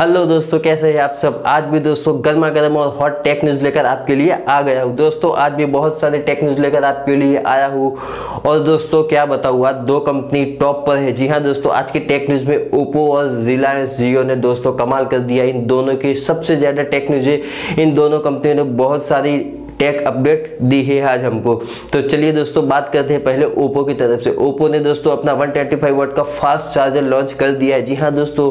Hello दोस्तों, कैसे हैं आप सब। आज भी दोस्तों गर्मा गर्म और हॉट टेक न्यूज़ लेकर आपके लिए आ गया हूँ। दोस्तों आज भी बहुत सारे टेक न्यूज़ लेकर आपके लिए आया हूँ और दोस्तों क्या बताऊँ, आज दो कंपनी टॉप पर है। जी हाँ दोस्तों, आज की टेक न्यूज़ में ओप्पो और रिलायंस जियो ने दोस्तों कमाल कर दिया। इन दोनों की सबसे ज़्यादा टेक न्यूज़ है। इन दोनों कंपनियों ने बहुत सारी टेक अपडेट दी है आज हमको। तो चलिए दोस्तों बात करते हैं पहले ओप्पो की तरफ से। ओप्पो ने दोस्तों अपना 125 वाट का फास्ट चार्जर लॉन्च कर दिया है। जी हाँ दोस्तों,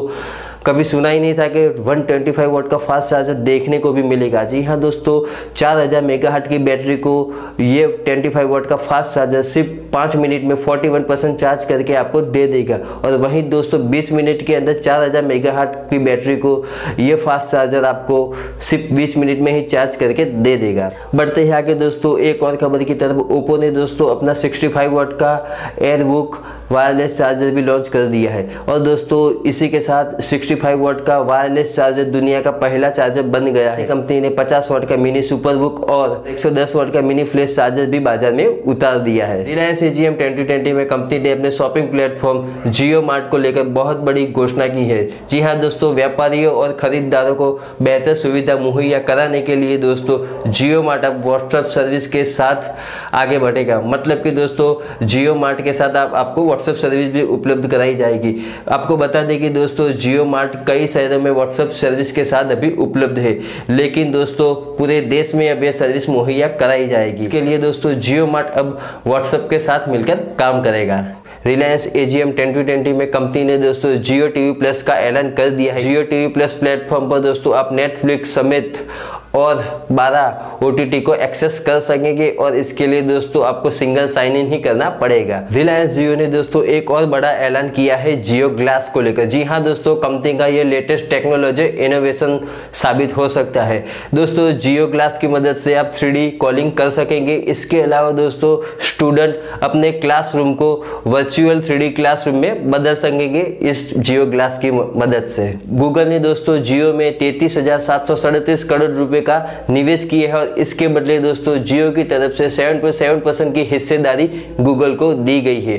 कभी सुना ही नहीं था कि 125 वाट का फास्ट चार्जर देखने को भी मिलेगा। जी हाँ दोस्तों, 4000 मेगाहर्ट्ज की बैटरी को ये 25 वाट का फास्ट चार्जर सिर्फ 5 मिनट में 41% चार्ज करके आपको दे देगा। और वहीं दोस्तों 20 मिनट के अंदर 4000 मेगाहर्ट्ज की बैटरी को ये फास्ट चार्जर आपको सिर्फ 20 मिनट में ही चार्ज करके दे देगा। बढ़ते ही आगे दोस्तों एक और खबर की तरफ, ओप्पो ने दोस्तों अपना 65 वाट का एयरवॉक वायरलेस चार्जर भी लॉन्च कर दिया है। और दोस्तों इसी के साथ 65 वाट का वायरलेस चार्जर दुनिया का पहला चार्जर बन गया है। कंपनी ने 50 वाट का मिनी सुपरवुक और 110 वाट का मिनी फ्लैश चार्जर भी बाजार में उतार दिया है। रिलायंस एजीएम 2020 में कंपनी ने अपने शॉपिंग प्लेटफॉर्म जियो मार्ट को लेकर बहुत बड़ी घोषणा की है। जी हाँ दोस्तों, व्यापारियों और खरीदारों को बेहतर सुविधा मुहैया कराने के लिए दोस्तों जियो मार्ट अब व्हाट्सएप सर्विस के साथ आगे बढ़ेगा। मतलब कि दोस्तों जियो मार्ट के साथ आपको WhatsApp सर्विस भी उपलब्ध कराई जाएगी। आपको बता दें कि दोस्तों जियो मार्ट कई शहरों में WhatsApp सर्विस के साथ अभी उपलब्ध है, लेकिन दोस्तों पूरे देश में अब यह सर्विस मुहैया कराई जाएगी। इसके लिए दोस्तों जियो मार्ट अब WhatsApp के साथ मिलकर काम करेगा। रिलायंस एजीएम 2020 में कंपनी ने दोस्तों JioTV Plus का ऐलान कर दिया है। JioTV Plus प्लेटफॉर्म पर दोस्तों आप नेटफ्लिक्स समेत और 12 OTT को एक्सेस कर सकेंगे और इसके लिए दोस्तों आपको सिंगल साइन इन ही करना पड़ेगा। रिलायंस जियो ने दोस्तों एक और बड़ा ऐलान किया है जियो ग्लास को लेकर। जी हाँ दोस्तों, कंपनी का ये लेटेस्ट टेक्नोलॉजी इनोवेशन साबित हो सकता है। दोस्तों जियो ग्लास की मदद से आप 3D कॉलिंग कर सकेंगे। इसके अलावा दोस्तों स्टूडेंट अपने क्लासरूम को वर्चुअल 3D क्लासरूम में बदल सकेंगे इस जियो ग्लास की मदद से। गूगल ने दोस्तों जियो में 33,737 करोड़ रुपए का निवेश किए हैं और इसके बदले दोस्तों जियो की तरफ से 7.7% की हिस्सेदारी गूगल को दी गई है।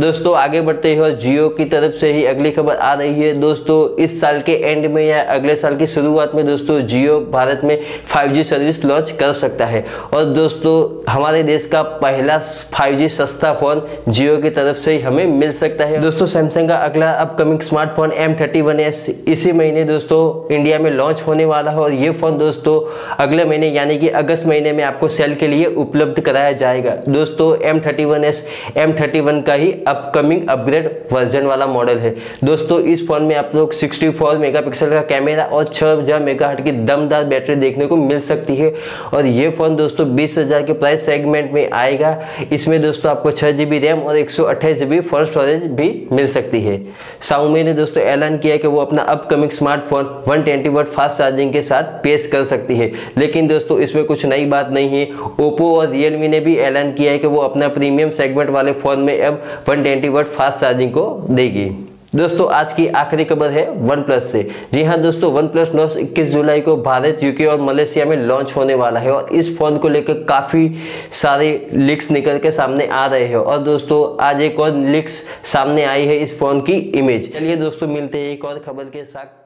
दोस्तों आगे बढ़ते हैं, जियो की तरफ से ही अगली खबर आ रही है। दोस्तों इस साल के एंड में या अगले साल की शुरुआत में दोस्तों जियो भारत में 5G सर्विस लॉन्च कर सकता है। और दोस्तों हमारे देश का पहला 5G सस्ता फोन जियो की तरफ से ही हमें मिल सकता है। दोस्तों सैमसंग का अगला अपकमिंग स्मार्टफोन M31S इसी महीने दोस्तों इंडिया में लॉन्च होने वाला है और ये फोन दोस्तों अगले महीने यानी कि अगस्त महीने में आपको सेल के लिए उपलब्ध कराया जाएगा। दोस्तों M31S M31 का ही अपकमिंग अपग्रेड वर्जन वाला मॉडल है। दोस्तों इस फोन में आप लोग 64 मेगापिक्सल का कैमरा और 6000 मेगाहर्ट्ज की दमदार बैटरी देखने को मिल सकती है। और ये फोन दोस्तों 20,000 के प्राइस सेगमेंट में आएगा। इसमें दोस्तों आपको 6GB रैम और 128GB फोन स्टोरेज भी मिल सकती है। शाओमी ने दोस्तों ऐलान किया कि वो अपना upcoming smartphone 120 watt fast charging के साथ पेश कर सकते है। लेकिन दोस्तों इसमें कुछ नई बात नहीं है। ओप्पो और रियलमी ने भी ऐलान किया है कि वो अपना प्रीमियम सेगमेंट वाले फोन में अब 120 वाट फास्ट चार्जिंग को देगी। दोस्तों आज की आखिरी खबर है OnePlus से। जी हाँ दोस्तों, OnePlus Nord 21 जुलाई को भारत, यूके और मलेशिया में लॉन्च होने वाला है। और इस फोन को लेकर काफ़ी सारे लीक्स निकल के सामने आ रहे हैं। और दोस्तों आज एक और लीक्स सामने आई है इस फोन की इमेज। चलिए दोस्तों मिलते हैं एक और खबर के साथ।